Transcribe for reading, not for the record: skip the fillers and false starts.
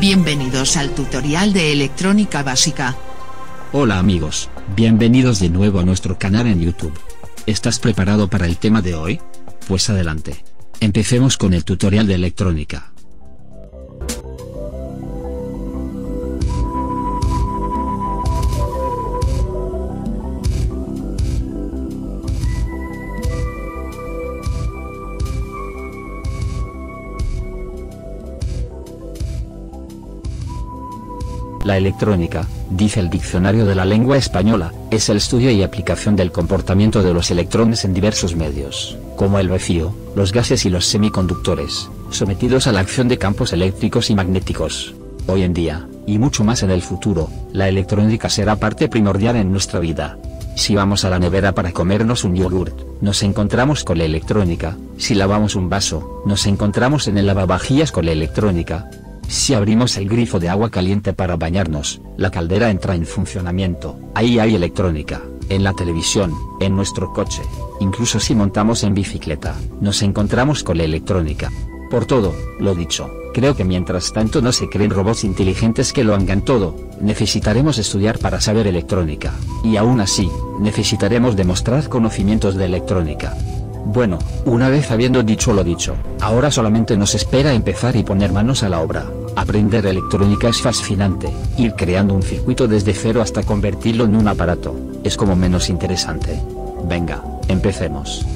Bienvenidos al tutorial de electrónica básica. Hola amigos, bienvenidos de nuevo a nuestro canal en YouTube. ¿Estás preparado para el tema de hoy? Pues adelante. Empecemos con el tutorial de electrónica. La electrónica, dice el diccionario de la lengua española, es el estudio y aplicación del comportamiento de los electrones en diversos medios, como el vacío, los gases y los semiconductores, sometidos a la acción de campos eléctricos y magnéticos. Hoy en día, y mucho más en el futuro, la electrónica será parte primordial en nuestra vida. Si vamos a la nevera para comernos un yogurt, nos encontramos con la electrónica. Si lavamos un vaso, nos encontramos en el lavavajillas con la electrónica. Si abrimos el grifo de agua caliente para bañarnos, la caldera entra en funcionamiento, ahí hay electrónica. En la televisión, en nuestro coche, incluso si montamos en bicicleta, nos encontramos con la electrónica. Por todo, lo dicho, creo que mientras tanto no se creen robots inteligentes que lo hagan todo, necesitaremos estudiar para saber electrónica, y aún así, necesitaremos demostrar conocimientos de electrónica. Bueno, una vez habiendo dicho lo dicho, ahora solamente nos espera empezar y poner manos a la obra. Aprender electrónica es fascinante, ir creando un circuito desde cero hasta convertirlo en un aparato, es como menos interesante. Venga, empecemos.